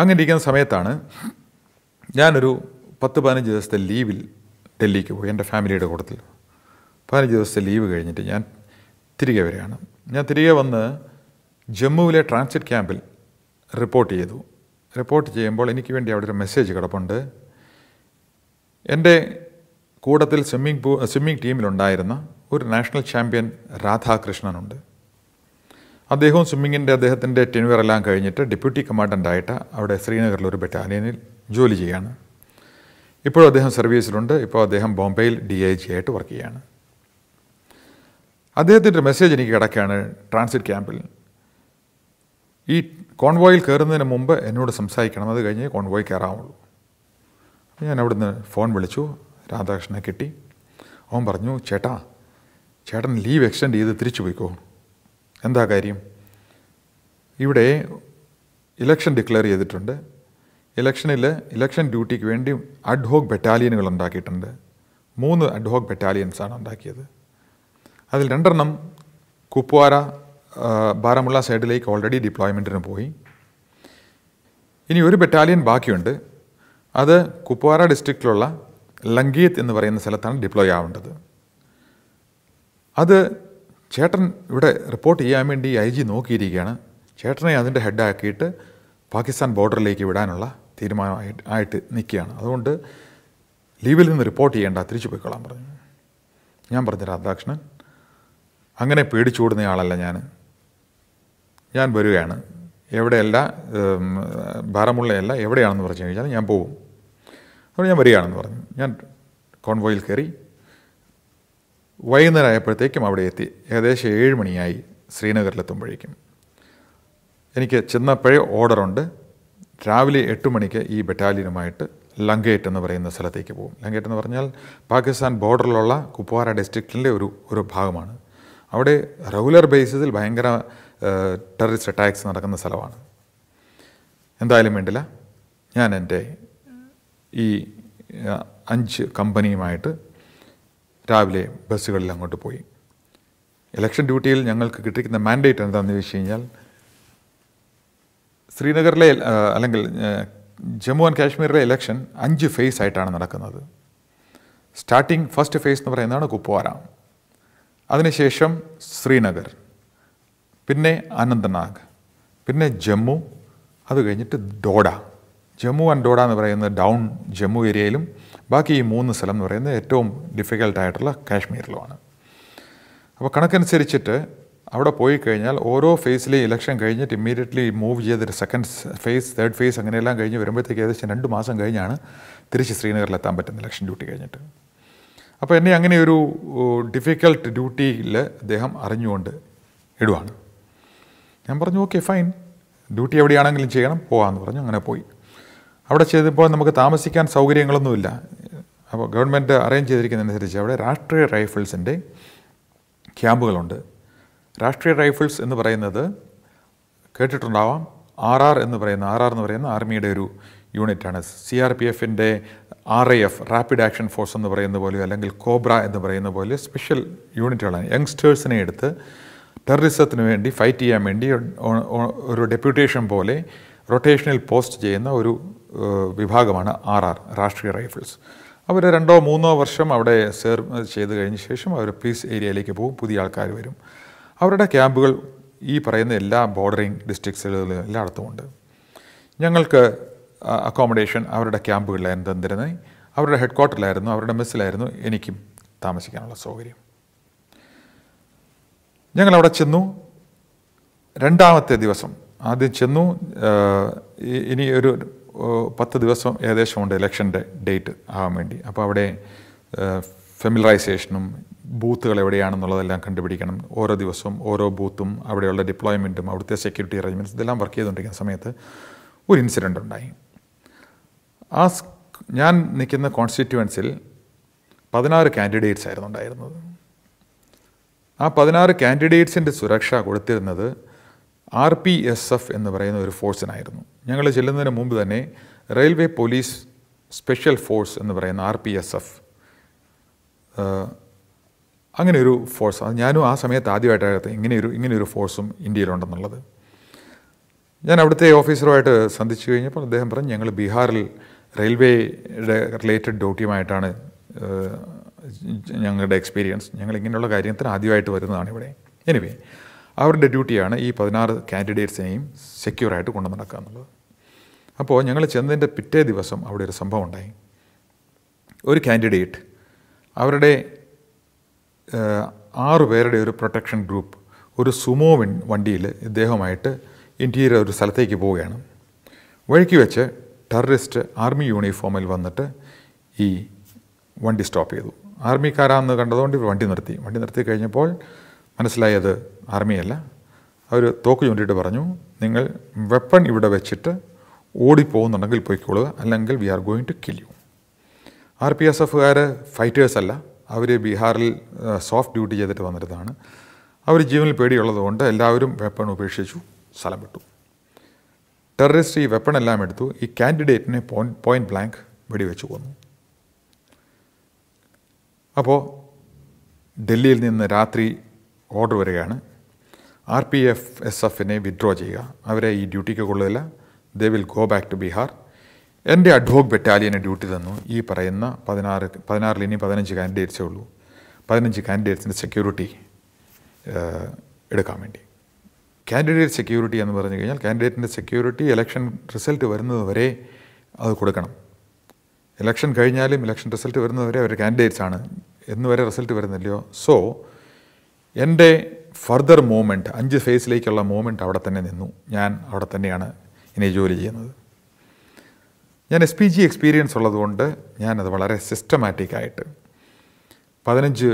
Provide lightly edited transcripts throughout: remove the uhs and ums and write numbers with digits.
അങ്ങനെയിരിക്കുന്ന സമയത്താണ് ഞാനൊരു 10-15 ദിവസത്തെ ലീവിൽ ഡൽഹിക്ക് പോയി. എൻ്റെ ഫാമിലിയുടെ കൂട്ടത്തിൽ 15 ദിവസത്തെ ലീവ് കഴിഞ്ഞിട്ട് ഞാൻ തിരികെ വരികയാണ്. ഞാൻ തിരികെ വന്ന് ജമ്മുവിലെ ട്രാൻസിറ്റ് ക്യാമ്പിൽ റിപ്പോർട്ട് ചെയ്തു. റിപ്പോർട്ട് ചെയ്യുമ്പോൾ എനിക്ക് വേണ്ടി അവിടെ ഒരു മെസ്സേജ് കിടപ്പുണ്ട്. എൻ്റെ കൂട്ടത്തിൽ സ്വിമ്മിംഗ് ടീമിലുണ്ടായിരുന്ന ഒരു നാഷണൽ ചാമ്പ്യൻ രാധാകൃഷ്ണനുണ്ട്. അദ്ദേഹവും സ്വിമ്മിങ്ങിൻ്റെ അദ്ദേഹത്തിൻ്റെ ടെന്യൂറെല്ലാം കഴിഞ്ഞിട്ട് ഡെപ്യൂട്ടി കമാൻഡൻ്റായിട്ട് അവിടെ ശ്രീനഗറിലൊരു ബറ്റാലിയനിൽ ജോലി ചെയ്യുകയാണ്. ഇപ്പോഴും അദ്ദേഹം സർവീസിലുണ്ട്. ഇപ്പോൾ അദ്ദേഹം ബോംബെയിൽ DIG ആയിട്ട് വർക്ക് ചെയ്യുകയാണ്. അദ്ദേഹത്തിൻ്റെ മെസ്സേജ് എനിക്ക് കിടക്കുകയാണ് ട്രാൻസിറ്റ് ക്യാമ്പിൽ. ഈ കോൺവോയിൽ കയറുന്നതിന് മുമ്പ് എന്നോട് സംസാരിക്കണം, അത് കഴിഞ്ഞ് കോൺവോയിൽ കയറാവുള്ളൂ. അപ്പോൾ ഞാൻ അവിടുന്ന് ഫോൺ വിളിച്ചു, രാധാകൃഷ്ണനെ കിട്ടി. അവൻ പറഞ്ഞു, ചേട്ടൻ ലീവ് എക്സ്റ്റെൻഡ് ചെയ്ത് തിരിച്ചു പോയിക്കോ. എന്താ കാര്യം? ഇവിടെ ഇലക്ഷൻ ഡിക്ലെയർ ചെയ്തിട്ടുണ്ട്. ഇലക്ഷൻ ഡ്യൂട്ടിക്ക് വേണ്ടി അഡ്ഹോക്ക് ബറ്റാലിയനുകൾ ഉണ്ടാക്കിയിട്ടുണ്ട്. 3 അഡ്ഹോക്ക് ബറ്റാലിയൻസാണ് ഉണ്ടാക്കിയത്. അതിൽ 2 കുപ്വാര ബാരാമുള്ള സൈഡിലേക്ക് ഓൾറെഡി ഡിപ്ലോയ്മെൻറ്റിന് പോയി. ഇനി ഒരു ബറ്റാലിയൻ ബാക്കിയുണ്ട്. അത് കുപ്വാര ഡിസ്ട്രിക്റ്റിലുള്ള ലങ്കീത്ത് എന്ന് പറയുന്ന സ്ഥലത്താണ് ഡിപ്ലോയ് ആവേണ്ടത്. അത് ചേട്ടൻ ഇവിടെ റിപ്പോർട്ട് ചെയ്യാൻ വേണ്ടി IG നോക്കിയിരിക്കുകയാണ്. ചേട്ടനെ അതിൻ്റെ ഹെഡാക്കിയിട്ട് പാകിസ്ഥാൻ ബോർഡറിലേക്ക് വിടാനുള്ള തീരുമാനമായിട്ട് നിൽക്കുകയാണ്. അതുകൊണ്ട് ലീവിൽ നിന്ന് റിപ്പോർട്ട് ചെയ്യേണ്ട, തിരിച്ചു പോയിക്കൊള്ളാൻ പറഞ്ഞു. ഞാൻ പറഞ്ഞു, രാധാകൃഷ്ണൻ, അങ്ങനെ പേടിച്ചോടുന്നയാളല്ല ഞാൻ വരികയാണ്. എവിടെയല്ല, ഭാരമുള്ളയല്ല, എവിടെയാണെന്ന് പറഞ്ഞു കഴിഞ്ഞാൽ ഞാൻ പോകും. അതുകൊണ്ട് ഞാൻ വരികയാണെന്ന് പറഞ്ഞു. ഞാൻ കോൺവോയിൽ കയറി. വൈകുന്നേരം ആയപ്പോഴത്തേക്കും അവിടെ എത്തി. ഏകദേശം 7 മണിയായി ശ്രീനഗറിലെത്തുമ്പോഴേക്കും. എനിക്ക് ചെന്നപ്പോഴേ ഓർഡറുണ്ട്, രാവിലെ 8 മണിക്ക് ഈ ബറ്റാലിയനുമായിട്ട് ലങ്കേറ്റ് എന്ന് പറയുന്ന സ്ഥലത്തേക്ക് പോകും. ലങ്കേറ്റ് എന്ന് പറഞ്ഞാൽ പാകിസ്ഥാൻ ബോർഡറിലുള്ള കുപ്വാര ഡിസ്ട്രിക്റ്റിൻ്റെ ഒരു ഭാഗമാണ്. അവിടെ റെഗുലർ ബേസിസിൽ ഭയങ്കര ടെററിസ്റ്റ് അറ്റാക്സ് നടക്കുന്ന സ്ഥലമാണ്. എന്തായാലും വേണ്ടില്ല, ഞാൻ എൻ്റെ ഈ 5 കമ്പനിയുമായിട്ട് രാവിലെ ബസ്സുകളിൽ അങ്ങോട്ട് പോയി. ഇലക്ഷൻ ഡ്യൂട്ടിയിൽ ഞങ്ങൾക്ക് കിട്ടിയിരിക്കുന്ന മാൻഡേറ്റ് എന്താണെന്ന് ചോദിച്ചു കഴിഞ്ഞാൽ, ശ്രീനഗറിലെ അല്ലെങ്കിൽ ജമ്മു ആൻഡ് കാശ്മീരിലെ ഇലക്ഷൻ 5 ഫേസ് ആയിട്ടാണ് നടക്കുന്നത്. സ്റ്റാർട്ടിങ് ഫസ്റ്റ് ഫേസ് എന്ന് പറയുന്നതാണ് കുപ്വാര, അതിനുശേഷം ശ്രീനഗർ, പിന്നെ അനന്തനാഗ്, പിന്നെ ജമ്മു, അത് കഴിഞ്ഞിട്ട് ഡോഡ. ജമ്മു ആൻഡ് ഡോഡ എന്ന് പറയുന്നത് ഡൗൺ ജമ്മു ഏരിയയിലും ബാക്കി ഈ 3 സ്ഥലം എന്ന് പറയുന്നത് ഏറ്റവും ഡിഫിക്കൽട്ടായിട്ടുള്ള കാശ്മീരിലുമാണ്. അപ്പോൾ കണക്കനുസരിച്ചിട്ട് അവിടെ പോയി കഴിഞ്ഞാൽ ഓരോ ഫേസിലെ ഇലക്ഷൻ കഴിഞ്ഞിട്ട് ഇമ്മീഡിയറ്റ്ലി മൂവ് ചെയ്തൊരു സെക്കൻഡ് ഫേസ്, തേർഡ് ഫേസ് അങ്ങനെയെല്ലാം കഴിഞ്ഞ് വരുമ്പോഴത്തേക്ക് ഏകദേശം 2 മാസം കഴിഞ്ഞാണ് തിരിച്ച് ശ്രീനഗറിലെത്താൻ പറ്റുന്നത് ഇലക്ഷൻ ഡ്യൂട്ടി കഴിഞ്ഞിട്ട്. അപ്പോൾ എന്നെ അങ്ങനെ ഒരു ഡിഫിക്കൽട്ട് ഡ്യൂട്ടിയിൽ അദ്ദേഹം അറിഞ്ഞുകൊണ്ട് ഇടുവാണ്. ഞാൻ പറഞ്ഞു, ഓക്കെ ഫൈൻ, ഡ്യൂട്ടി എവിടെയാണെങ്കിലും ചെയ്യണം, പോകാമെന്ന് പറഞ്ഞു. അങ്ങനെ പോയി. അവിടെ ചെയ്തപ്പോൾ നമുക്ക് താമസിക്കാൻ സൗകര്യങ്ങളൊന്നുമില്ല. അപ്പോൾ ഗവൺമെൻറ് അറേഞ്ച് ചെയ്തിരിക്കുന്നതനുസരിച്ച് അവിടെ രാഷ്ട്രീയ റൈഫിൾസിൻ്റെ ക്യാമ്പുകളുണ്ട്. രാഷ്ട്രീയ റൈഫിൾസ് എന്ന് പറയുന്നത് കേട്ടിട്ടുണ്ടാവാം. ആർ ആർ എന്ന് പറയുന്ന ആർമിയുടെ ഒരു യൂണിറ്റാണ്. CRPFൻ്റെ RAF റാപ്പിഡ് ആക്ഷൻ ഫോഴ്സ് എന്ന് പറയുന്ന പോലെ, അല്ലെങ്കിൽ കോബ്ര എന്ന് പറയുന്ന പോലെ സ്പെഷ്യൽ യൂണിറ്റുകളാണ്. യങ്സ്റ്റേഴ്സിനെ എടുത്ത് ടെററിസത്തിന് വേണ്ടി ഫൈറ്റ് ചെയ്യാൻ വേണ്ടി ഒരു ഡെപ്യൂട്ടേഷൻ പോലെ റൊട്ടേഷനിൽ പോസ്റ്റ് ചെയ്യുന്ന ഒരു വിഭാഗമാണ് RR രാഷ്ട്രീയ റൈഫിൾസ്. അവർ 2-3 വർഷം അവിടെ സെർവ് ചെയ്ത് കഴിഞ്ഞ ശേഷം അവർ പീസ് ഏരിയയിലേക്ക് പോകും. പുതിയ ആൾക്കാർ വരും. അവരുടെ ക്യാമ്പുകൾ ഈ പറയുന്ന എല്ലാ ബോർഡറിങ് ഡിസ്ട്രിക്ട്സുകളിലും എല്ലായിടത്തുമുണ്ട്. ഞങ്ങൾക്ക് അക്കോമഡേഷൻ അവരുടെ ക്യാമ്പുകളിലായിരുന്നു തന്നിരുന്നത്. അവരുടെ ഹെഡ് ക്വാർട്ടറിലായിരുന്നു, അവരുടെ മെസ്സിലായിരുന്നു എനിക്കും താമസിക്കാനുള്ള സൗകര്യം. ഞങ്ങളവിടെ ചെന്നു. 2-ാമത്തെ ദിവസം ആദ്യം ചെന്നു. ഇനി ഒരു 10 ദിവസം ഏകദേശം ഉണ്ട് ഇലക്ഷൻ്റെ ഡേറ്റ് ആകാൻ വേണ്ടി. അപ്പോൾ അവിടെ ഫെമിലറൈസേഷനും ബൂത്തുകൾ എവിടെയാണെന്നുള്ളതെല്ലാം കണ്ടുപിടിക്കണം. ഓരോ ദിവസവും ഓരോ ബൂത്തും അവിടെയുള്ള ഡിപ്ലോയ്മെൻറ്റും അവിടുത്തെ സെക്യൂരിറ്റി അറേഞ്ച്മെൻറ്റ്സ് ഇതെല്ലാം വർക്ക് ചെയ്തുകൊണ്ടിരിക്കുന്ന സമയത്ത് ഒരു ഇൻസിഡൻ്റ് ഉണ്ടായി. ഞാൻ നിൽക്കുന്ന കോൺസ്റ്റിറ്റ്യുവൻസിൽ 16 കാൻഡിഡേറ്റ്സ് ആയിരുന്നു ഉണ്ടായിരുന്നത്. ആ 16 കാൻഡിഡേറ്റ്സിൻ്റെ സുരക്ഷ കൊടുത്തിരുന്നത് RPSF എന്ന് പറയുന്ന ഒരു ഫോഴ്സിനായിരുന്നു. ഞങ്ങൾ ചെല്ലുന്നതിന് മുമ്പ് തന്നെ റെയിൽവേ പോലീസ് സ്പെഷ്യൽ ഫോഴ്സ് എന്ന് പറയുന്ന RPSF അങ്ങനെയൊരു ഫോഴ്സ്, അത് ഞാനും ആ സമയത്ത് ആദ്യമായിട്ടായിരുന്നു ഇങ്ങനെയൊരു ഫോഴ്സും ഇന്ത്യയിലുണ്ടെന്നുള്ളത്. ഞാൻ അവിടുത്തെ ഓഫീസറുമായിട്ട് സന്ധിച്ചു കഴിഞ്ഞപ്പോൾ അദ്ദേഹം പറഞ്ഞു, ഞങ്ങൾ ബീഹാറിൽ റെയിൽവേ റിലേറ്റഡ് ഡ്യൂട്ടിയുമായിട്ടാണ് ഞങ്ങളുടെ എക്സ്പീരിയൻസ്, ഞങ്ങൾ ഇങ്ങനെയുള്ള കാര്യത്തിന് ആദ്യമായിട്ട് വരുന്നതാണ് ഇവിടെ. എനിവേ അവരുടെ ഡ്യൂട്ടിയാണ് ഈ 16 കാൻഡിഡേറ്റ്സിനെയും സെക്യൂറായിട്ട് കൊണ്ടു നടക്കുക എന്നുള്ളത്. അപ്പോൾ ഞങ്ങൾ ചെന്നതിൻ്റെ പിറ്റേ ദിവസം അവിടെ ഒരു സംഭവം ഉണ്ടായി. ഒരു കാൻഡിഡേറ്റ് അവരുടെ 6 പേരുടെ ഒരു പ്രൊട്ടക്ഷൻ ഗ്രൂപ്പ് ഒരു സുമോ വണ്ടിയിൽ ഇദ്ദേഹവുമായിട്ട് ഇന്റീരിയർ ഒരു സ്ഥലത്തേക്ക് പോവുകയാണ്. വഴിക്ക് വെച്ച് ടെററിസ്റ്റ് ആർമി യൂണിഫോമിൽ വന്നിട്ട് ഈ വണ്ടി സ്റ്റോപ്പ് ചെയ്തു. ആർമിക്കാരാണെന്ന് കണ്ടതുകൊണ്ട് വണ്ടി നിർത്തി. വണ്ടി നിർത്തി കഴിഞ്ഞപ്പോൾ മനസ്സിലായത് ആർമിയല്ല. അവർ തോക്ക് ചൂണ്ടിയിട്ട് പറഞ്ഞു, നിങ്ങൾ വെപ്പൺ ഇവിടെ വെച്ചിട്ട് ഓടിപ്പോകുന്നുണ്ടെങ്കിൽ പോയിക്കൊള്ളുക, അല്ലെങ്കിൽ we are going to kill you. RPSFകാർ ഫൈറ്റേഴ്സ് അല്ല, അവർ ബീഹാറിൽ സോഫ്റ്റ് ഡ്യൂട്ടി ചെയ്തിട്ട് വന്നിരുന്നതാണ്. അവർ ജീവനിൽ പേടിയുള്ളതുകൊണ്ട് എല്ലാവരും വെപ്പൺ ഉപേക്ഷിച്ചു സ്ഥലം വിട്ടു. ടെററിസ്റ്റ് ഈ വെപ്പൺ എല്ലാം എടുത്തു, ഈ കാൻഡിഡേറ്റിനെ പോയിൻ്റ് ബ്ലാങ്ക് വെടിവെച്ച് കൊന്നു. അപ്പോൾ ഡൽഹിയിൽ നിന്ന് രാത്രി ഓർഡർ വരികയാണ്, RPSFനെ വിഡ്രോ ചെയ്യുക, അവരെ ഈ ഡ്യൂട്ടിക്ക് കൊള്ളില്ല, they will go back to Bihar. എൻ്റെ അഡ്വോക്ക് ബറ്റാലിയന് ഡ്യൂട്ടി തന്നു, ഈ പറയുന്ന 16 ഇനി 15 കാൻഡിഡേറ്റ്സേ ഉള്ളൂ, 15 കാൻഡിഡേറ്റ്സിൻ്റെ സെക്യൂരിറ്റി എടുക്കാൻ വേണ്ടി. കാൻഡിഡേറ്റ് സെക്യൂരിറ്റി എന്ന് പറഞ്ഞു കഴിഞ്ഞാൽ കാൻഡിഡേറ്റിൻ്റെ സെക്യൂരിറ്റി ഇലക്ഷൻ റിസൾട്ട് വരുന്നതുവരെ അത് കൊടുക്കണം. ഇലക്ഷൻ കഴിഞ്ഞാലും ഇലക്ഷൻ റിസൾട്ട് വരുന്നതുവരെ അവർ കാൻഡിഡേറ്റ്സ് ആണ്, എന്നുവരെ റിസൾട്ട് വരുന്നില്ലയോ. സോ എൻ്റെ ഫർദർ മൂവ്മെൻറ്റ് 5 ഫേസിലേക്കുള്ള മൂവ്മെൻറ്റ് അവിടെ തന്നെ നിന്നു. ഞാൻ അവിടെ തന്നെയാണ് ഇനി ജോലി ചെയ്യുന്നത്. ഞാൻ SPG എക്സ്പീരിയൻസ് ഉള്ളതുകൊണ്ട് ഞാനത് വളരെ സിസ്റ്റമാറ്റിക്കായിട്ട് 15,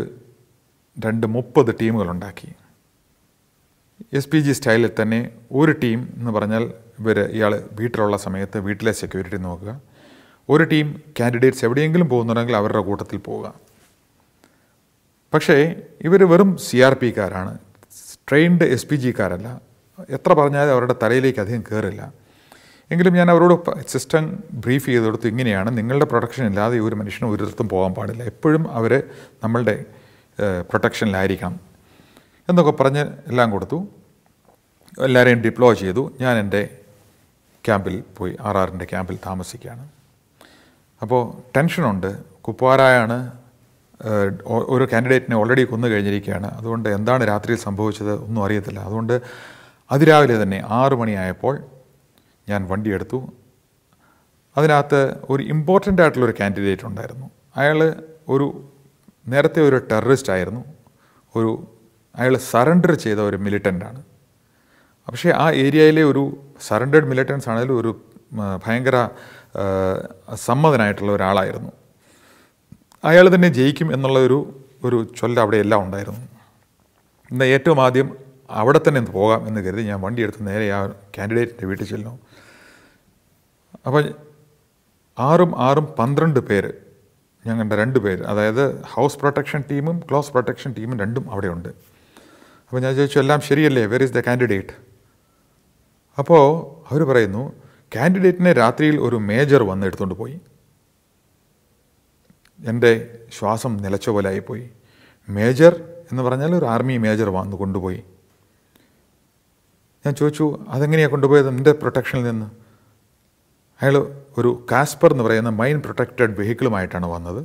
2, 30 ടീമുകളുണ്ടാക്കി. SPG സ്റ്റൈലിൽ തന്നെ ഒരു ടീം എന്ന് പറഞ്ഞാൽ ഇയാൾ വീട്ടിലുള്ള സമയത്ത് വീട്ടിലെ സെക്യൂരിറ്റി നോക്കുക, ഒരു ടീം കാൻഡിഡേറ്റ്സ് എവിടെയെങ്കിലും പോകുന്നുണ്ടെങ്കിൽ അവരുടെ കൂട്ടത്തിൽ പോവുക. പക്ഷേ ഇവർ വെറും CRPക്കാരാണ്, ട്രെയിൻഡ് SPGക്കാരല്ല. എത്ര പറഞ്ഞാലും അവരുടെ തലയിലേക്ക് അധികം കയറില്ല. എങ്കിലും ഞാൻ അവരോട് സിസ്റ്റം ബ്രീഫ് ചെയ്ത് കൊടുത്തു, ഇങ്ങനെയാണ് നിങ്ങളുടെ പ്രൊട്ടക്ഷൻ ഇല്ലാതെ ഒരു മനുഷ്യനും ഒരിടത്തും പോകാൻ പാടില്ല, എപ്പോഴും അവർ നമ്മളുടെ പ്രൊട്ടക്ഷനിലായിരിക്കണം എന്നൊക്കെ പറഞ്ഞ് എല്ലാം കൊടുത്തു. എല്ലാവരെയും ഡിപ്ലോയ് ചെയ്തു. ഞാൻ എൻ്റെ ക്യാമ്പിൽ പോയി, RRൻ്റെ ക്യാമ്പിൽ താമസിക്കുകയാണ്. അപ്പോൾ ടെൻഷനുണ്ട്, കുപ്വാരായാണ്, ഒരു കാൻഡിഡേറ്റിനെ ഓൾറെഡി കൊന്നു കഴിഞ്ഞിരിക്കുകയാണ്. അതുകൊണ്ട് എന്താണ് രാത്രിയിൽ സംഭവിച്ചത് ഒന്നും അറിയത്തില്ല. അതുകൊണ്ട് അതിരാവിലെ തന്നെ 6 മണിയായപ്പോൾ ഞാൻ വണ്ടിയെടുത്തു. അതിനകത്ത് ഒരു ഇമ്പോർട്ടൻ്റ് ആയിട്ടുള്ളൊരു കാൻഡിഡേറ്റ് ഉണ്ടായിരുന്നു. അയാൾ ഒരു നേരത്തെ ഒരു ടെററിസ്റ്റ് ആയിരുന്നു, അയാൾ സറണ്ടർ ചെയ്ത ഒരു മിലിറ്റൻ്റാണ്. പക്ഷേ ആ ഏരിയയിലെ ഒരു സറണ്ടേഡ് മിലിറ്റൻസ് ആണെങ്കിലും ഒരു ഭയങ്കര സമ്മതനായിട്ടുള്ള ഒരാളായിരുന്നു. അയാൾ തന്നെ ജയിക്കും എന്നുള്ള ഒരു ചൊല്ല അവിടെ എല്ലാം ഉണ്ടായിരുന്നു. എന്നാൽ ഏറ്റവും ആദ്യം അവിടെ തന്നെ ഒന്ന് പോകാം എന്ന് കരുതി ഞാൻ വണ്ടിയെടുത്ത് നേരെ ആ കാൻഡിഡേറ്റിൻ്റെ വീട്ടിൽ ചെല്ലുന്നു. അപ്പോൾ 6, 6, 12 പേര് ഞങ്ങളുടെ 2 പേര്, അതായത് ഹൗസ് പ്രൊട്ടക്ഷൻ ടീമും ക്ലോസ് പ്രൊട്ടക്ഷൻ ടീമും രണ്ടും അവിടെയുണ്ട്. അപ്പോൾ ഞാൻ ചോദിച്ചു, എല്ലാം ശരിയല്ലേ, വെർ ഈസ് ദ കാൻഡിഡേറ്റ്? അപ്പോൾ അവർ പറയുന്നു, കാൻഡിഡേറ്റിനെ രാത്രിയിൽ ഒരു മേജർ വന്ന് എടുത്തുകൊണ്ട് പോയി. എൻ്റെ ശ്വാസം നിലച്ച പോലെ ആയിപ്പോയി. മേജർ എന്ന് പറഞ്ഞാൽ ഒരു ആർമി മേജർ വന്ന് കൊണ്ടുപോയി. ഞാൻ ചോദിച്ചു, അതെങ്ങനെയാണ് കൊണ്ടുപോയത് നിൻ്റെ പ്രൊട്ടക്ഷനിൽ നിന്ന്? അയാൾ ഒരു കാസ്പർ എന്ന് പറയുന്ന മൈൻ പ്രൊട്ടക്റ്റഡ് വെഹിക്കിളുമായിട്ടാണ് വന്നത്.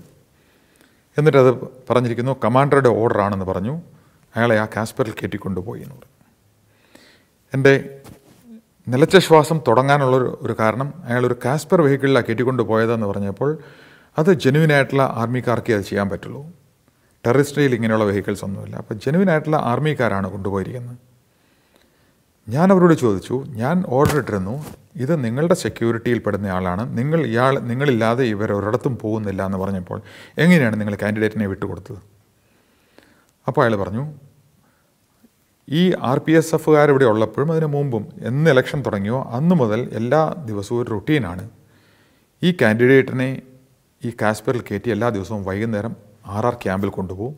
എന്നിട്ടത് പറഞ്ഞിരിക്കുന്നു, കമാൻഡറുടെ ഓർഡർ ആണെന്ന് പറഞ്ഞു. അയാളെ ആ കാസ്പറിൽ കയറ്റിക്കൊണ്ടുപോയി എന്ന് പറഞ്ഞു. എൻ്റെ നിലച്ച ശ്വാസം തുടങ്ങാനുള്ളൊരു കാരണം അയാളൊരു കാസ്പർ വെഹിക്കിളിലാണ് കയറ്റിക്കൊണ്ട് പോയതെന്ന് പറഞ്ഞപ്പോൾ അത് ജെനുവിനായിട്ടുള്ള ആർമിക്കാർക്കേ അത് ചെയ്യാൻ പറ്റുള്ളൂ. ടെററിസ്റ്റിൽ ഇങ്ങനെയുള്ള വെഹിക്കിൾസ് ഒന്നുമില്ല. അപ്പോൾ ജെനുവിനായിട്ടുള്ള ആർമിക്കാരാണ് കൊണ്ടുപോയിരിക്കുന്നത്. ഞാൻ അവരോട് ചോദിച്ചു, ഞാൻ ഓർഡർ ഇട്ടിരുന്നു, ഇത് നിങ്ങളുടെ സെക്യൂരിറ്റിയിൽ പെടുന്ന ആളാണ്, നിങ്ങളില്ലാതെ ഇവർ ഒരിടത്തും പോകുന്നില്ല എന്ന് പറഞ്ഞപ്പോൾ എങ്ങനെയാണ് നിങ്ങൾ കാൻഡിഡേറ്റിനെ വിട്ടുകൊടുത്തത്? അപ്പോൾ അയാൾ പറഞ്ഞു, ഈ RPSFകാർ ഇവിടെ ഉള്ളപ്പോഴും അതിന് മുമ്പും എന്ന് ഇലക്ഷൻ തുടങ്ങിയോ അന്ന് മുതൽ എല്ലാ ദിവസവും ഒരു റുട്ടീനാണ്. ഈ കാൻഡിഡേറ്റിനെ ഈ കാസ്പറിൽ കയറ്റി എല്ലാ ദിവസവും വൈകുന്നേരം RR ക്യാമ്പിൽ കൊണ്ടുപോകും,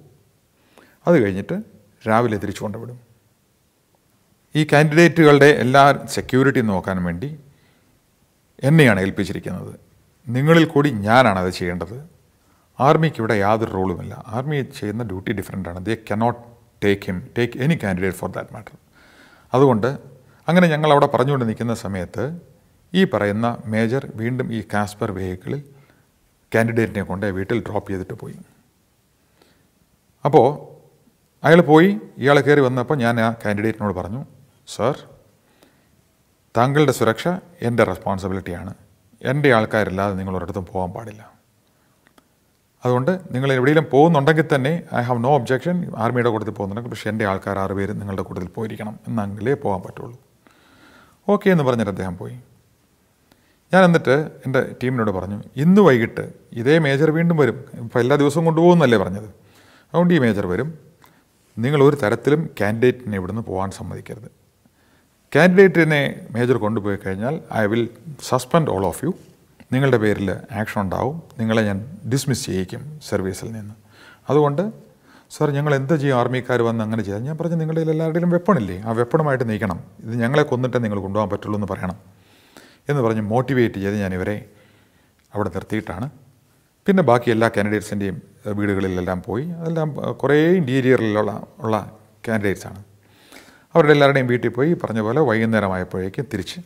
അത് കഴിഞ്ഞിട്ട് രാവിലെ തിരിച്ചു കൊണ്ടുവിടും. ഈ കാൻഡിഡേറ്റുകളുടെ എല്ലാ സെക്യൂരിറ്റി നോക്കാൻ വേണ്ടി എന്നെയാണ് ഏൽപ്പിച്ചിരിക്കുന്നത്. നിങ്ങളിൽ കൂടി ഞാനാണ് അത് ചെയ്യേണ്ടത്. ആർമിക്ക് ഇവിടെ യാതൊരു റോളുമില്ല. ആർമി ചെയ്യുന്ന ഡ്യൂട്ടി ഡിഫറെൻ്റ് ആണ്. They cannot take any candidate for that matter. അതുകൊണ്ട് അങ്ങനെ ഞങ്ങൾ അവിടെ പറഞ്ഞുകൊണ്ട് നിൽക്കുന്ന സമയത്ത് ഈ പറയുന്ന മേജർ വീണ്ടും ഈ കാസ്പർ വെഹിക്കിളിൽ കാൻഡിഡേറ്റിനെ കൊണ്ട് വീട്ടിൽ ഡ്രോപ്പ് ചെയ്തിട്ട് പോയി. അപ്പോൾ അയാൾ പോയി, ഇയാൾ കയറി വന്നപ്പോൾ ഞാൻ ആ കാൻഡിഡേറ്റിനോട് പറഞ്ഞു, സാർ താങ്കളുടെ സുരക്ഷ എൻ്റെ റെസ്പോൺസിബിലിറ്റിയാണ്, എൻ്റെ ആൾക്കാരില്ലാതെ നിങ്ങൾ ഒരിടത്തും പോകാൻ പാടില്ല, അതുകൊണ്ട് നിങ്ങൾ എവിടെയെങ്കിലും പോകുന്നുണ്ടെങ്കിൽ തന്നെ ഐ ഹാവ് നോ ഒബ്ജെക്ഷൻ, ആർമിയുടെ കൂട്ടത്തിൽ പോകുന്നുണ്ടെങ്കിൽ പക്ഷേ എൻ്റെ ആൾക്കാർ 6 പേര് നിങ്ങളുടെ കൂട്ടത്തിൽ പോയിരിക്കണം, എന്നെങ്കിലേ പോകാൻ പറ്റുള്ളൂ. ഓക്കെ എന്ന് പറഞ്ഞിട്ട് അദ്ദേഹം പോയി. ഞാൻ എന്നിട്ട് എൻ്റെ ടീമിനോട് പറഞ്ഞു, ഇന്ന് വൈകിട്ട് ഇതേ മേജർ വീണ്ടും വരും, ഇപ്പോൾ എല്ലാ ദിവസവും കൊണ്ടുപോകുന്നല്ലേ പറഞ്ഞത്, അതുകൊണ്ട് ഈ മേജർ വരും, നിങ്ങളൊരു തരത്തിലും കാൻഡിഡേറ്റിനെ ഇവിടുന്ന് പോകാൻ സമ്മതിക്കരുത്, കാൻഡിഡേറ്റിനെ മേജർ കൊണ്ടുപോയി കഴിഞ്ഞാൽ I will suspend all of you, നിങ്ങളുടെ പേരിൽ ആക്ഷൻ ഉണ്ടാവും, നിങ്ങളെ ഞാൻ ഡിസ്മിസ് ചെയ്യിക്കും സർവീസിൽ നിന്ന്, അതുകൊണ്ട് സാർ ഞങ്ങൾ എന്ത് ചെയ്യും ആർമിക്കാർ വന്ന് അങ്ങനെ ചെയ്താൽ? ഞാൻ പറഞ്ഞു, നിങ്ങളുടെ എല്ലാവരുടെയും വെപ്പണില്ലേ, ആ വെപ്പണുമായിട്ട് നീക്കണം, ഇത് ഞങ്ങളെ കൊന്നിട്ടേ നിങ്ങൾ കൊണ്ടുപോകാൻ പറ്റുള്ളൂ എന്ന് പറയണം എന്ന് പറഞ്ഞ് മോട്ടിവേറ്റ് ചെയ്ത് ഞാനിവരെ അവിടെ നിർത്തിയിട്ടാണ്. പിന്നെ ബാക്കി എല്ലാ കാൻഡിഡേറ്റ്സിൻ്റെയും വീടുകളിലെല്ലാം പോയി, അതെല്ലാം കുറേ ഇൻറ്റീരിയറിലുള്ള കാൻഡിഡേറ്റ്സാണ്, അവരുടെ എല്ലാവരുടെയും വീട്ടിൽ പോയി പറഞ്ഞ പോലെ വൈകുന്നേരമായപ്പോഴേക്കും തിരിച്ച്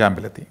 ക്യാമ്പിലെത്തി.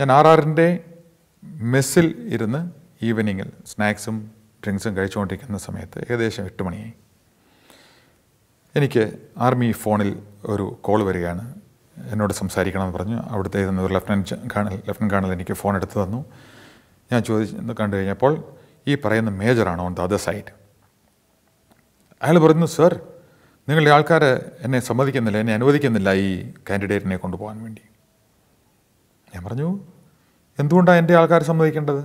ഞാൻ 6-6 മെസ്സിൽ ഇരുന്ന് ഈവനിങ്ങിൽ സ്നാക്സും ഡ്രിങ്ക്സും കഴിച്ചുകൊണ്ടിരിക്കുന്ന സമയത്ത് ഏകദേശം 8 മണിയായി. എനിക്ക് ആർമി ഫോണിൽ ഒരു കോൾ വരികയാണ്, എന്നോട് സംസാരിക്കണമെന്ന് പറഞ്ഞു. അവിടുത്തെ ഒരു ലഫ്റ്റനൻ്റ് കേണൽ എനിക്ക് ഫോൺ എടുത്ത് തന്നു. ഞാൻ ചോദിച്ചു കണ്ടു കഴിഞ്ഞപ്പോൾ ഈ പറയുന്ന മേജറാണ് ഓൺ ദ അതർ സൈഡ്. അയാൾ പറഞ്ഞു, സർ നിങ്ങളുടെ ആൾക്കാർ എന്നെ സമ്മതിക്കുന്നില്ല, എന്നെ അനുവദിക്കുന്നില്ല ഈ കാൻഡിഡേറ്റിനെ കൊണ്ടുപോകാൻ വേണ്ടി. ഞാൻ പറഞ്ഞു, എന്തുകൊണ്ടാണ് എൻ്റെ ആൾക്കാർ സമ്മതിക്കേണ്ടത്?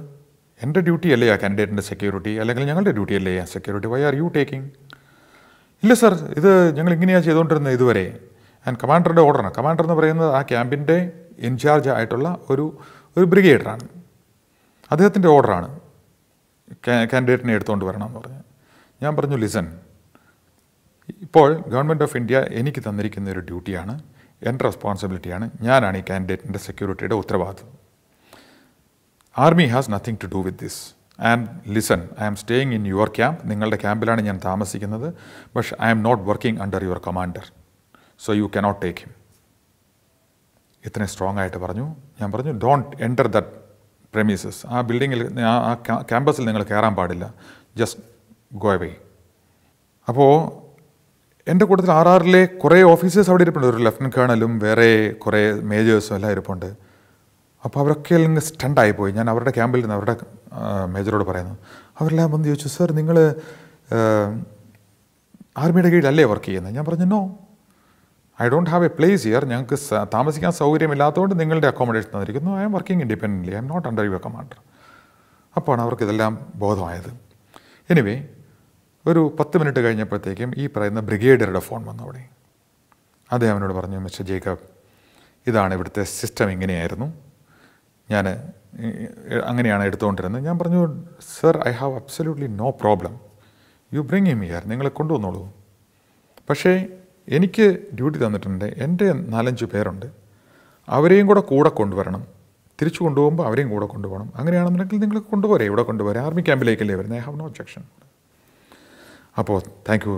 എൻ്റെ ഡ്യൂട്ടി അല്ലേ ആ കാൻഡിഡേറ്റിൻ്റെ സെക്യൂരിറ്റി, അല്ലെങ്കിൽ ഞങ്ങളുടെ ഡ്യൂട്ടി അല്ലേ ആ security, why are you taking? ഇല്ല സർ, ഇത് ഞങ്ങൾ ഇങ്ങനെയാണ് ചെയ്തുകൊണ്ടിരുന്നത് ഇതുവരെ, ആൻഡ് കമാൻഡറുടെ ഓർഡറാണ്. കമാൻഡർ എന്ന് പറയുന്നത് ആ ക്യാമ്പിൻ്റെ ഇൻചാർജ് ആയിട്ടുള്ള ഒരു ബ്രിഗേഡറാണ്, അദ്ദേഹത്തിൻ്റെ ഓർഡറാണ് കാൻഡിഡേറ്റിനെ എടുത്തുകൊണ്ട് വരണമെന്ന് പറഞ്ഞു. ഞാൻ പറഞ്ഞു, ലിസൺ, ഇപ്പോൾ ഗവൺമെൻറ് ഓഫ് ഇന്ത്യ എനിക്ക് തന്നിരിക്കുന്ന ഒരു ഡ്യൂട്ടിയാണ്, എൻ്റെ റെസ്പോൺസിബിലിറ്റിയാണ്, ഞാനാണ് ഈ കാൻഡിഡേറ്റിൻ്റെ സെക്യൂരിറ്റിയുടെ ഉത്തരവാദിത്വം. Army has nothing to do with this, and listen, I am staying in your camp, നിങ്ങളുടെ ക്യാമ്പിലാണ് ഞാൻ താമസിക്കുന്നത്, പക്ഷേ I am not working under your commander, so you cannot take him. ഇത്രയും സ്ട്രോങ് ആയിട്ട് പറഞ്ഞു. ഞാൻ പറഞ്ഞു, ഡോണ്ട് എൻ്റർ ദറ്റ് പ്രെമീസസ്, ആ ബിൽഡിങ്ങിൽ ആ ക്യാമ്പസിൽ നിങ്ങൾ കയറാൻ പാടില്ല, ജസ്റ്റ് ഗോ അവേ. അപ്പോൾ എൻ്റെ കൂട്ടത്തിൽ 6-6 കുറേ ഓഫീസേഴ്സ് അവിടെ ഇരിപ്പുണ്ട്, ഒരു ലഫ്റ്റനൻ്റ് കേണലും വേറെ കുറേ മേജേഴ്സും എല്ലാം ഇരിപ്പുണ്ട്. അപ്പോൾ അവരൊക്കെ അല്ലെങ്കിൽ സ്റ്റണ്ടായിപ്പോയി. ഞാൻ അവരുടെ ക്യാമ്പിൽ നിന്ന് അവരുടെ മേജറോട് പറയുന്നു, അവരെല്ലാം വന്ന് ചോദിച്ചു, സർ നിങ്ങൾ ആർമിയുടെ കീഴിലല്ലേ വർക്ക് ചെയ്യുന്നത്? ഞാൻ പറഞ്ഞു, no, I don't have a place here, ഞങ്ങൾക്ക് താമസിക്കാൻ സൗകര്യമില്ലാത്തതുകൊണ്ട് നിങ്ങളുടെ അക്കോമഡേഷൻ തന്നിരിക്കുന്നു, I M working independently, I M not under your commander. അപ്പോഴാണ് അവർക്കിതെല്ലാം ബോധമായത്. എനിവേ ഒരു 10 മിനിറ്റ് കഴിഞ്ഞപ്പോഴത്തേക്കും ഈ പറയുന്ന ബ്രിഗേഡിയറുടെ ഫോൺ വന്നു. അവിടെ അദ്ദേഹം അവനോട് പറഞ്ഞു, മിസ്റ്റർ ജേക്കബ്, ഇതാണ് ഇവിടുത്തെ സിസ്റ്റം, ഇങ്ങനെയായിരുന്നു ഞാൻ അങ്ങനെയാണ് എടുത്തുകൊണ്ടിരുന്നത്. ഞാൻ പറഞ്ഞു, sir I have absolutely no problem, you bring him here, നിങ്ങളെ കൊണ്ടുവന്നോളൂ, പക്ഷേ എനിക്ക് ഡ്യൂട്ടി തന്നിട്ടുണ്ട്, എൻ്റെ 4-5 പേരുണ്ട്, അവരെയും കൂടെ കൊണ്ടുവരണം, തിരിച്ചു കൊണ്ടുപോകുമ്പോൾ അവരെയും കൂടെ കൊണ്ടുപോകണം, അങ്ങനെയാണെന്നുണ്ടെങ്കിൽ നിങ്ങൾ കൊണ്ടുപോരേ, ഇവിടെ കൊണ്ടുപോരേ, ആർമി ക്യാമ്പിലേക്കല്ലേ വരുന്നത്, ഐ ഹാവ് നോ ഒബ്ജെക്ഷൻ. അപ്പോൾ താങ്ക് യു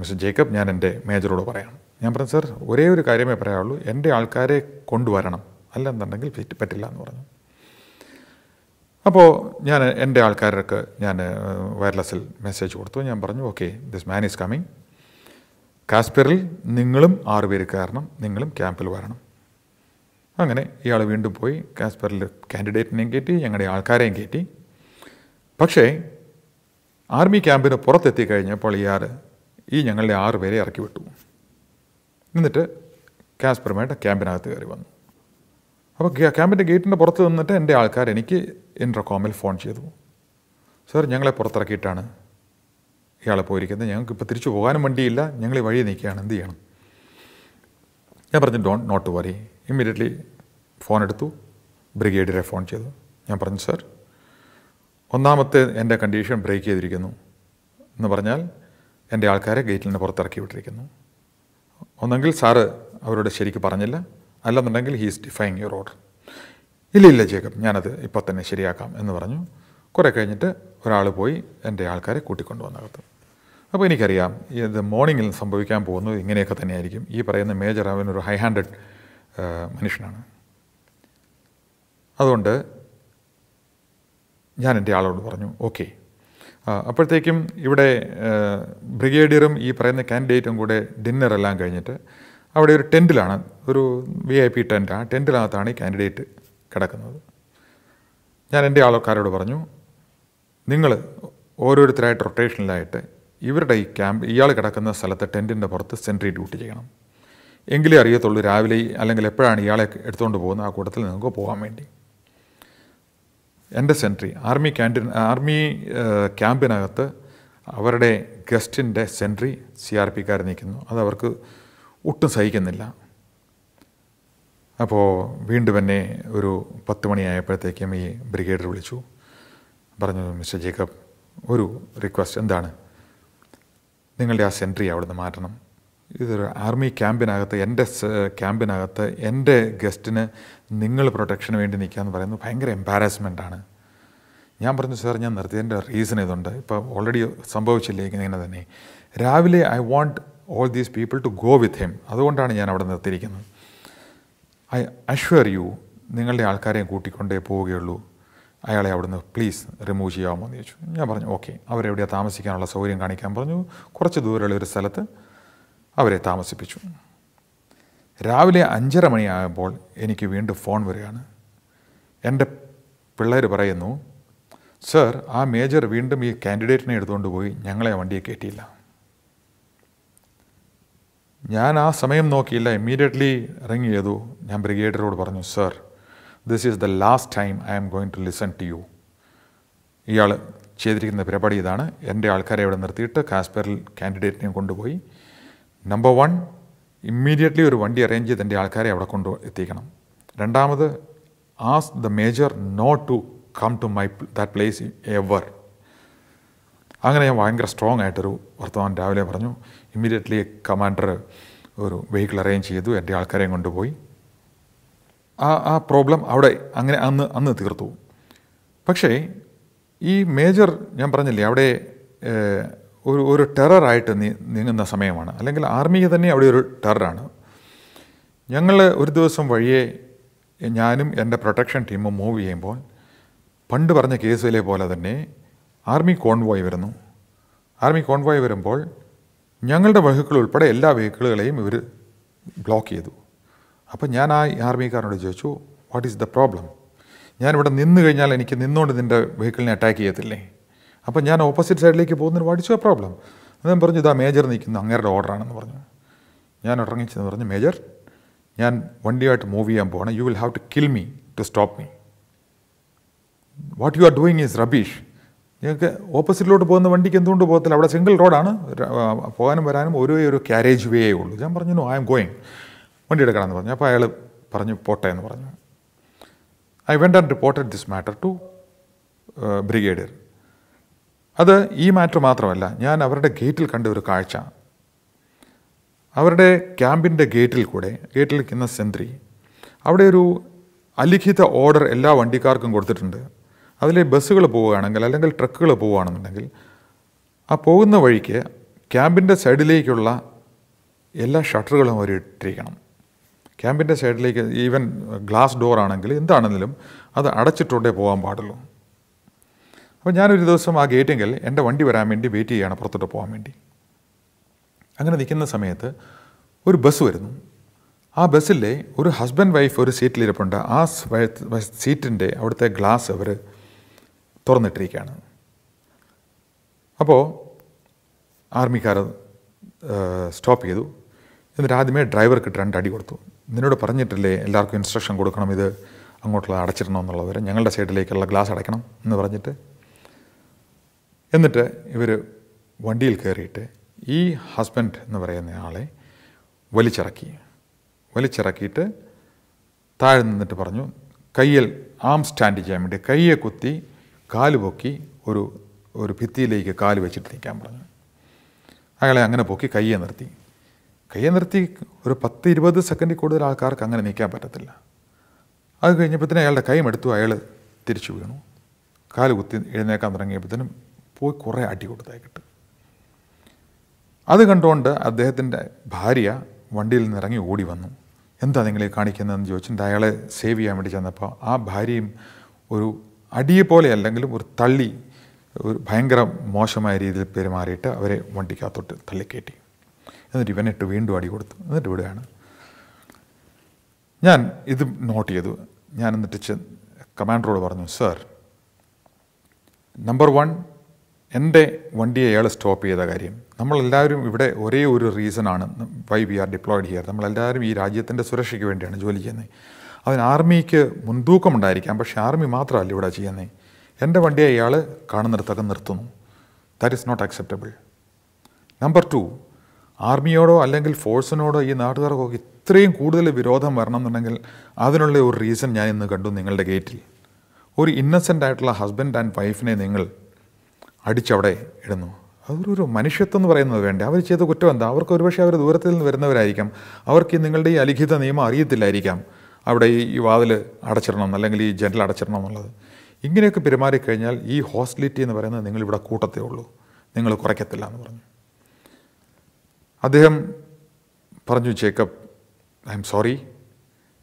മിസ്റ്റർ ജേക്കബ്, ഞാൻ എൻ്റെ മേജറോട് പറയാം. ഞാൻ പറഞ്ഞു, സാർ ഒരേ ഒരു കാര്യമേ പറയാനുള്ളൂ, എൻ്റെ ആൾക്കാരെ കൊണ്ടുവരണം, അല്ലെന്നുണ്ടെങ്കിൽ പറ്റില്ല എന്ന് പറഞ്ഞു. അപ്പോൾ ഞാൻ എൻ്റെ ആൾക്കാർക്ക് ഞാൻ വയർലെസ്സിൽ മെസ്സേജ് കൊടുത്തു. ഞാൻ പറഞ്ഞു, okay, this man is coming, കാശ്മീരിൽ നിങ്ങളും 6 പേര് കയറണം, നിങ്ങളും ക്യാമ്പിൽ വരണം. അങ്ങനെ ഇയാൾ വീണ്ടും പോയി കാശ്മീരിൽ കാൻഡിഡേറ്റിനെയും കയറ്റി ഞങ്ങളുടെ ആൾക്കാരെയും കയറ്റി. പക്ഷേ ആർമി ക്യാമ്പിന് പുറത്തെത്തി കഴിഞ്ഞപ്പോൾ ഇയാൾ ഞങ്ങളുടെ 6 പേരെ ഇറക്കി വിട്ടു. എന്നിട്ട് കാശ്മീരുമായിട്ട് ക്യാമ്പിനകത്ത് കയറി വന്നു. അപ്പോൾ ക്യാമ്പിൻ്റെ ഗേറ്റിൻ്റെ പുറത്ത് നിന്നിട്ട് എൻ്റെ ആൾക്കാർ എനിക്ക് ഇൻ്റർകോമിൽ ഫോൺ ചെയ്തു, സാർ ഞങ്ങളെ പുറത്തിറക്കിയിട്ടാണ് ഇയാൾ പോയിരിക്കുന്നത്, ഞങ്ങൾക്ക് ഇപ്പോൾ തിരിച്ചു പോകാനും വണ്ടിയില്ല, ഞങ്ങൾ ഈ വഴി നിൽക്കുകയാണ്, എന്ത് ചെയ്യണം? ഞാൻ പറഞ്ഞു, don't not to worry. Immediately phone എടുത്തു, ബ്രിഗേഡിനെ ഫോൺ ചെയ്തു. ഞാൻ പറഞ്ഞു, സാർ 1ാമത്തെ എൻ്റെ കണ്ടീഷൻ ബ്രേക്ക് ചെയ്തിരിക്കുന്നു എന്ന് പറഞ്ഞാൽ എൻ്റെ ആൾക്കാരെ ഗേറ്റിൽ നിന്ന് പുറത്തിറക്കി വിട്ടിരിക്കുന്നു. ഒന്നെങ്കിൽ സാറ് അവരോട് ശരിക്ക് പറഞ്ഞില്ല, അല്ലെന്നുണ്ടെങ്കിൽ he is defying your order. ഇല്ല ജേക്കബ്, ഞാനത് ഇപ്പോൾ തന്നെ ശരിയാക്കാം എന്ന് പറഞ്ഞു. കുറേ കഴിഞ്ഞിട്ട് ഒരാൾ പോയി എൻ്റെ ആൾക്കാരെ കൂട്ടിക്കൊണ്ടുവന്നകത്ത്. അപ്പോൾ എനിക്കറിയാം ഇത് മോർണിംഗിൽ സംഭവിക്കാൻ പോകുന്നത് ഇങ്ങനെയൊക്കെ തന്നെയായിരിക്കും. ഈ പറയുന്ന മേജർ അവനൊരു ഹൈ ഹാൻഡഡ് മനുഷ്യനാണ്. അതുകൊണ്ട് ഞാൻ എൻ്റെ ആളോട് പറഞ്ഞു, ഓക്കെ, അപ്പോഴത്തേക്കും ഇവിടെ ബ്രിഗേഡിയറും ഈ പറയുന്ന കാൻഡിഡേറ്റും കൂടെ ഡിന്നറെല്ലാം കഴിഞ്ഞിട്ട് അവിടെ ഒരു ടെൻറ്റിലാണ്, ഒരു VIP ടെൻറ്റ്, ആ ടെൻറ്റിനകത്താണ് ഈ കാൻഡിഡേറ്റ് കിടക്കുന്നത്. ഞാൻ എൻ്റെ ആൾക്കാരോട് പറഞ്ഞു, നിങ്ങൾ ഓരോരുത്തരായിട്ട് റൊട്ടേഷനിലായിട്ട് ഇവരുടെ ഈ ക്യാമ്പ് ഇയാൾ കിടക്കുന്ന സ്ഥലത്ത് ടെൻറ്റിൻ്റെ പുറത്ത് സെൻട്രി ഡ്യൂട്ടി ചെയ്യണം, എങ്കിലേ അറിയത്തുള്ളൂ രാവിലെ അല്ലെങ്കിൽ എപ്പോഴാണ് ഇയാളെ എടുത്തുകൊണ്ട് പോകുന്ന ആ കൂട്ടത്തിൽ നിങ്ങൾക്ക് പോകാൻ വേണ്ടി. എൻ്റെ സെൻട്രി ആർമി ക്യാമ്പിനകത്ത് അവരുടെ ഗസ്റ്റിൻ്റെ സെൻട്രി CRPക്കാർ നിൽക്കുന്നു, അതവർക്ക് ഒട്ടും സഹിക്കുന്നില്ല. അപ്പോൾ വീണ്ടും എന്നെ ഒരു 10 മണിയായപ്പോഴത്തേക്കും ഈ ബ്രിഗേഡർ വിളിച്ചു, പറഞ്ഞു, മിസ്റ്റർ ജേക്കബ്, ഒരു റിക്വസ്റ്റ്. എന്താണ്? നിങ്ങളുടെ ആ സെൻട്രി അവിടുന്ന് മാറ്റണം. ഇതൊരു ആർമി ക്യാമ്പിനകത്ത്, എൻ്റെ ക്യാമ്പിനകത്ത് എൻ്റെ ഗസ്റ്റിന് നിങ്ങൾ പ്രൊട്ടക്ഷന് വേണ്ടി നിൽക്കുകയെന്ന് പറയുന്നത് ഭയങ്കര എംബാരസ്മെൻ്റാണ്. ഞാൻ പറഞ്ഞു, സാർ ഞാൻ നിർത്തിയതിൻ്റെ റീസൺ ഇതുണ്ട്, ഇപ്പോൾ ഓൾറെഡി സംഭവിച്ചില്ലേ ഇങ്ങനെ തന്നെ. രാവിലെ I want all these people to go with him. അതുകൊണ്ടാണ് ഞാൻ അവിടെ നിർത്തിയിരിക്കുന്നത്. I assure you, നിങ്ങളുടെ ആൾക്കാരെയും കൂട്ടിക്കൊണ്ടേ പോവുകയുള്ളൂ, അയാളെ അവിടുന്ന് പ്ലീസ് റിമൂവ് ചെയ്യാമോ എന്ന് ചോദിച്ചു. ഞാൻ പറഞ്ഞു, ഓക്കെ, അവരെവിടെയാണ് താമസിക്കാനുള്ള സൗകര്യം കാണിക്കാൻ പറഞ്ഞു. കുറച്ച് ദൂരമുള്ള ഒരു സ്ഥലത്ത് അവരെ താമസിപ്പിച്ചു. രാവിലെ 5:30 മണിയാകുമ്പോൾ എനിക്ക് വീണ്ടും ഫോൺ വരികയാണ്. എൻ്റെ പിള്ളേർ പറയുന്നു, സർ ആ മേജർ വീണ്ടും ഈ കാൻഡിഡേറ്റിനെ എടുത്തുകൊണ്ട് പോയി, ഞങ്ങളെ വണ്ടിയെ കയറ്റിയില്ല. ഞാൻ ആ സമയം നോക്കിയില്ല, ഇമ്മീഡിയറ്റ്ലി റിങ് ചെയ്തു. ഞാൻ ബ്രിഗേഡിയറോട് പറഞ്ഞു, sir this is the last time I am going to listen to you. ഇയാൾ ചെയ്തിരിക്കുന്ന പരിപാടി ഇതാണ്, എൻ്റെ ആൾക്കാരെ ഇവിടെ നിർത്തിയിട്ട് കാശ്മീരിൽ കാൻഡിഡേറ്റിനെ കൊണ്ടുപോയി. നമ്പർ 1, ഇമ്മീഡിയറ്റ്ലി ഒരു വണ്ടി അറേഞ്ച് ചെയ്ത് എൻ്റെ ആൾക്കാരെ അവിടെ കൊണ്ടു എത്തിക്കണം. 2ാമത്, ask the major not to come to that place ever. അങ്ങനെ ഞാൻ ഭയങ്കര സ്ട്രോങ് ആയിട്ടൊരു വർത്തമാനം രാവിലെ പറഞ്ഞു. ഇമ്മീഡിയറ്റ്ലി കമാൻഡർ ഒരു വെഹിക്കിൾ അറേഞ്ച് ചെയ്തു, എൻ്റെ ആൾക്കാരെയും കൊണ്ടുപോയി. ആ പ്രോബ്ലം അവിടെ അങ്ങനെ അന്ന് തീർത്തു. പക്ഷേ ഈ മേജർ, ഞാൻ പറഞ്ഞില്ലേ, അവിടെ ഒരു ടെററായിട്ട് നീങ്ങുന്ന സമയമാണ്, അല്ലെങ്കിൽ ആർമിയെ തന്നെ അവിടെ ഒരു ടെററാണ്. ഞങ്ങൾ ഒരു ദിവസം വഴിയെ ഞാനും എൻ്റെ പ്രൊട്ടക്ഷൻ ടീമും മൂവ് ചെയ്യുമ്പോൾ പണ്ട് പറഞ്ഞ കേസിലെ പോലെ തന്നെ ആർമി കോൺവോയ് വരുന്നു. ആർമി കോൺവോയ് വരുമ്പോൾ ഞങ്ങളുടെ വെഹിക്കിൾ ഉൾപ്പെടെ എല്ലാ വെഹിക്കിളുകളെയും ഇവർ ബ്ലോക്ക് ചെയ്തു. അപ്പോൾ ഞാൻ ആ ആർമിക്കാരനോട് ചോദിച്ചു, വാട്ട് ഈസ് ദ പ്രോബ്ലം? ഞാനിവിടെ നിന്ന് കഴിഞ്ഞാൽ എനിക്ക് നിന്നുകൊണ്ട് നിൻ്റെ വെഹിക്കിളിനെ അറ്റാക്ക് ചെയ്യത്തില്ലേ? അപ്പോൾ ഞാൻ ഓപ്പോസിറ്റ് സൈഡിലേക്ക് പോകുന്നതിന് വാട്ട് ഈസ് ദ പ്രോബ്ലം? അദ്ദേഹം പറഞ്ഞു, ഇതാ മേജർ നിൽക്കുന്നു, അങ്ങേരുടെ ഓർഡറാണെന്ന് പറഞ്ഞു. ഞാൻ ഉറങ്ങിച്ചെന്ന് പറഞ്ഞു, മേജർ ഞാൻ വണ്ടിയായിട്ട് മൂവ് ചെയ്യാൻ പോകണം, you will have to kill me to stop me, what you are doing is rubbish. ഞങ്ങൾക്ക് ഓപ്പോസിറ്റിലോട്ട് പോകുന്ന വണ്ടിക്ക് എന്തുകൊണ്ട് പോകത്തില്ല, അവിടെ സിംഗിൾ റോഡാണ്, പോകാനും വരാനും ഒരു ക്യാരേജ് വേയേ ഉള്ളൂ. ഞാൻ പറഞ്ഞു, നോ ഐ എം ഗോയിങ്, വണ്ടി എടുക്കണമെന്ന് പറഞ്ഞു. അപ്പോൾ അയാൾ പറഞ്ഞു, പോട്ടെ എന്ന് പറഞ്ഞു. I went and reported this matter to brigadier. അത് ഈ മാറ്റർ മാത്രമല്ല, ഞാൻ അവരുടെ ഗേറ്റിൽ കണ്ട ഒരു കാഴ്ച, അവരുടെ ക്യാമ്പിൻ്റെ ഗേറ്റിൽ നിൽക്കുന്ന സെൻട്രി അവിടെ ഒരു അലിഖിത ഓർഡർ എല്ലാ വണ്ടിക്കാർക്കും കൊടുത്തിട്ടുണ്ട്. അതിലെ ബസ്സുകൾ പോവുകയാണെങ്കിൽ അല്ലെങ്കിൽ ട്രക്കുകൾ പോവുകയാണെന്നുണ്ടെങ്കിൽ ആ പോകുന്ന വഴിക്ക് ക്യാമ്പിൻ്റെ സൈഡിലേക്കുള്ള എല്ലാ ഷട്ടറുകളും അവർ ഇട്ടിരിക്കണം. ക്യാമ്പിൻ്റെ സൈഡിലേക്ക് ഈവൻ ഗ്ലാസ് ഡോറാണെങ്കിൽ എന്താണെങ്കിലും അത് അടച്ചിട്ടോട്ടേ പോകാൻ പാടുള്ളൂ. അപ്പോൾ ഞാനൊരു ദിവസം ആ ഗേറ്റിങ്കിൽ എൻ്റെ വണ്ടി വരാൻ വേണ്ടി വെയിറ്റ് ചെയ്യുകയാണ് പുറത്തോട്ട് പോകാൻ വേണ്ടി. അങ്ങനെ നിൽക്കുന്ന സമയത്ത് ഒരു ബസ് വരുന്നു. ആ ബസ്സിലെ ഒരു ഹസ്ബൻഡ് വൈഫ് ഒരു സീറ്റിലിരിപ്പുണ്ട്. ആ സീറ്റിൻ്റെ അവിടുത്തെ ഗ്ലാസ് അവർ തുറന്നിട്ടിരിക്കുകയാണ്. അപ്പോൾ ആർമിക്കാർ സ്റ്റോപ്പ് ചെയ്തു. എന്നിട്ട് ആദ്യമേ ഡ്രൈവർക്ക് 2 അടി കൊടുത്തു. നിന്നോട് പറഞ്ഞിട്ടില്ലേ എല്ലാവർക്കും ഇൻസ്ട്രക്ഷൻ കൊടുക്കണം, ഇത് അങ്ങോട്ടുള്ള അടച്ചിടണം എന്നുള്ളവർ, ഞങ്ങളുടെ സൈഡിലേക്കുള്ള ഗ്ലാസ് അടയ്ക്കണം എന്ന് പറഞ്ഞിട്ട്. എന്നിട്ട് ഇവർ വണ്ടിയിൽ കയറിയിട്ട് ഈ ഹസ്ബൻഡ് എന്ന് പറയുന്ന ആളെ വലിച്ചിറക്കിയിട്ട് താഴെ നിന്നിട്ട് പറഞ്ഞു, കയ്യിൽ ആം സ്റ്റാൻഡ് ചെയ്യാൻ വേണ്ടി കയ്യെ കുത്തി കാല് പൊക്കി ഒരു ഭിത്തിയിലേക്ക് കാല് വെച്ചിട്ട് നിൽക്കാൻ പറഞ്ഞു. അയാളെ അങ്ങനെ പൊക്കി കയ്യെ നിർത്തി ഒരു 10-20 സെക്കൻഡിൽ കൂടുതൽ ആൾക്കാർക്ക് അങ്ങനെ നിൽക്കാൻ പറ്റത്തില്ല. അത് കഴിഞ്ഞപ്പോഴത്തേനും അയാളുടെ കൈ എടുത്തു, അയാൾ തിരിച്ചു വീണു. കാല് കുത്തി എഴുന്നേക്കാൻ തുടങ്ങിയപ്പോഴത്തേനും പോയി കുറേ അടി കൊടുത്തായിക്കിട്ട്. അത് കണ്ടുകൊണ്ട് അദ്ദേഹത്തിൻ്റെ ഭാര്യ വണ്ടിയിൽ നിന്ന് ഇറങ്ങി ഓടി വന്നു. എന്താ നിങ്ങളെ കാണിക്കുന്നതെന്ന് ചോദിച്ചിട്ട് അയാളെ സേവ് ചെയ്യാൻ വേണ്ടി ചെന്നപ്പോൾ ആ ഭാര്യയും ഒരു അടിയെ പോലെ അല്ലെങ്കിലും ഒരു തള്ളി, ഒരു ഭയങ്കര മോശമായ രീതിയിൽ പെരുമാറിയിട്ട് അവരെ വണ്ടിക്കകത്തോട്ട് തള്ളിക്കയറ്റി. എന്നിട്ട് ഇവനിട്ട് വീണ്ടും അടി കൊടുത്തു. എന്നിട്ട് ഇവിടെയാണ് ഞാൻ ഇത് നോട്ട് ചെയ്തു. ഞാൻ എന്നിട്ട് കമാൻഡറോട് പറഞ്ഞു, സാർ, നമ്പർ 1, എൻ്റെ വണ്ടിയെ അയാൾ സ്റ്റോപ്പ് ചെയ്ത കാര്യം, നമ്മളെല്ലാവരും ഇവിടെ ഒരേ ഒരു റീസണാണ്, why we are deployed here. നമ്മളെല്ലാവരും ഈ രാജ്യത്തിൻ്റെ സുരക്ഷയ്ക്ക് വേണ്ടിയാണ് ജോലി ചെയ്യുന്നത്. അതിന് ആർമിക്ക് മുൻതൂക്കമുണ്ടായിരിക്കാം, പക്ഷേ ആർമി മാത്രമല്ല ഇവിടെ ചെയ്യുന്നത്. എൻ്റെ വണ്ടിയെ അയാൾ കാണുന്നിടത്തൊക്കെ നിർത്തുന്നു. That is not acceptable. Number 2, ആർമിയോടോ അല്ലെങ്കിൽ ഫോഴ്സിനോടോ ഈ നാട്ടുകാർക്കൊക്കെ ഇത്രയും കൂടുതൽ വിരോധം വരണമെന്നുണ്ടെങ്കിൽ അതിനുള്ള ഒരു റീസൺ ഞാൻ ഇന്ന് കണ്ടു. നിങ്ങളുടെ ഗേറ്റിൽ ഒരു ഇന്നസെൻ്റ് ആയിട്ടുള്ള ഹസ്ബൻഡ് ആൻഡ് വൈഫിനെ നിങ്ങൾ അടിച്ചവിടെ ഇടുന്നു. അതൊരു മനുഷ്യത്വം എന്ന് പറയുന്നത് വേണ്ടേ? അവർ ചെയ്ത കുറ്റം എന്താ? അവർക്ക് ഒരുപക്ഷെ അവർ ദൂരത്തിൽ നിന്ന് വരുന്നവരായിരിക്കാം, അവർക്ക് നിങ്ങളുടെ ഈ അലിഖിത നിയമം അറിയത്തില്ലായിരിക്കാം, അവിടെ ഈ വാതിൽ അടച്ചിടണം അല്ലെങ്കിൽ ഈ ജനൽ അടച്ചിടണം എന്നുള്ളത്. ഇങ്ങനെയൊക്കെ പെരുമാറിക്കഴിഞ്ഞാൽ ഈ ഹോസ്റ്റലിറ്റി എന്ന് പറയുന്നത് നിങ്ങളിവിടെ കൂട്ടത്തേ ഉള്ളൂ, നിങ്ങൾ കുറയ്ക്കത്തില്ല എന്ന് പറഞ്ഞു. അദ്ദേഹം പറഞ്ഞു, ജേക്കബ്, ഐ എം സോറി,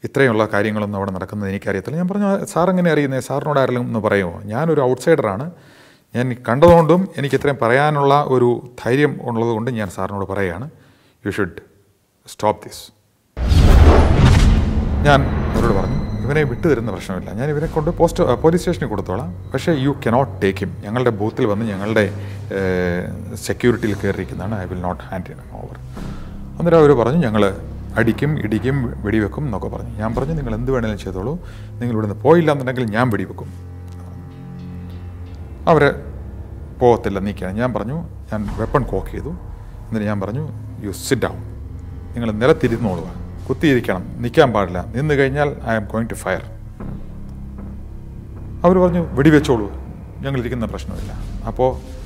ഇത്രയുള്ള കാര്യങ്ങളൊന്നും അവിടെ നടക്കുന്നത് എനിക്കറിയത്തില്ല. ഞാൻ പറഞ്ഞു, സാർ എങ്ങനെ അറിയുന്നത്? സാറിനോട് ആരെങ്കിലും ഒന്ന് പറയുമോ? ഞാനൊരു ഔട്ട്സൈഡറാണ്, ഞാൻ കണ്ടതുകൊണ്ടും എനിക്ക് ഇത്രയും പറയാനുള്ള ഒരു ധൈര്യം ഉള്ളതുകൊണ്ട് ഞാൻ സാറിനോട് പറയുകയാണ്, യു ഷുഡ് സ്റ്റോപ്പ് ദിസ്. ഞാൻ അവരോട് പറഞ്ഞു, ഇവനെ വിട്ടു തരുന്ന പ്രശ്നമില്ല, ഞാൻ ഇവരെ കൊണ്ട് പോലീസ് സ്റ്റേഷനിൽ കൊടുത്തോളാം, പക്ഷേ യു കനോട്ട് ടേക്ക് ഹിം. ഞങ്ങളുടെ ബൂത്തിൽ വന്ന് ഞങ്ങളുടെ സെക്യൂരിറ്റിയിൽ കയറിയിരിക്കുന്നതാണ്. I will not hand him over. അന്നേരം അവർ പറഞ്ഞു, ഞങ്ങൾ അടിക്കും, ഇടിക്കും, വെടിവെക്കും എന്നൊക്കെ പറഞ്ഞു. ഞാൻ പറഞ്ഞു, നിങ്ങൾ എന്ത് വേണമെങ്കിലും ചെയ്തോളൂ, നിങ്ങൾ ഇവിടുന്ന് പോയില്ല എന്നുണ്ടെങ്കിൽ ഞാൻ വെടിവെക്കും. അവർ പോകത്തില്ല, നീക്കാൻ. ഞാൻ പറഞ്ഞു, ഞാൻ വെപ്പൺ കോക്ക് ചെയ്തു. എന്നിട്ട് ഞാൻ പറഞ്ഞു, യു സിറ്റ് ഡൗൺ, നിങ്ങൾ നിലത്തിരുന്നോളുക, കുത്തിയിരിക്കണം, നിൽക്കാൻ പാടില്ല, നിന്ന് കഴിഞ്ഞാൽ I am going to fire. അവർ പറഞ്ഞു, വെടിവെച്ചോളൂ, ഞങ്ങളിരിക്കുന്ന പ്രശ്നമില്ല. അപ്പോൾ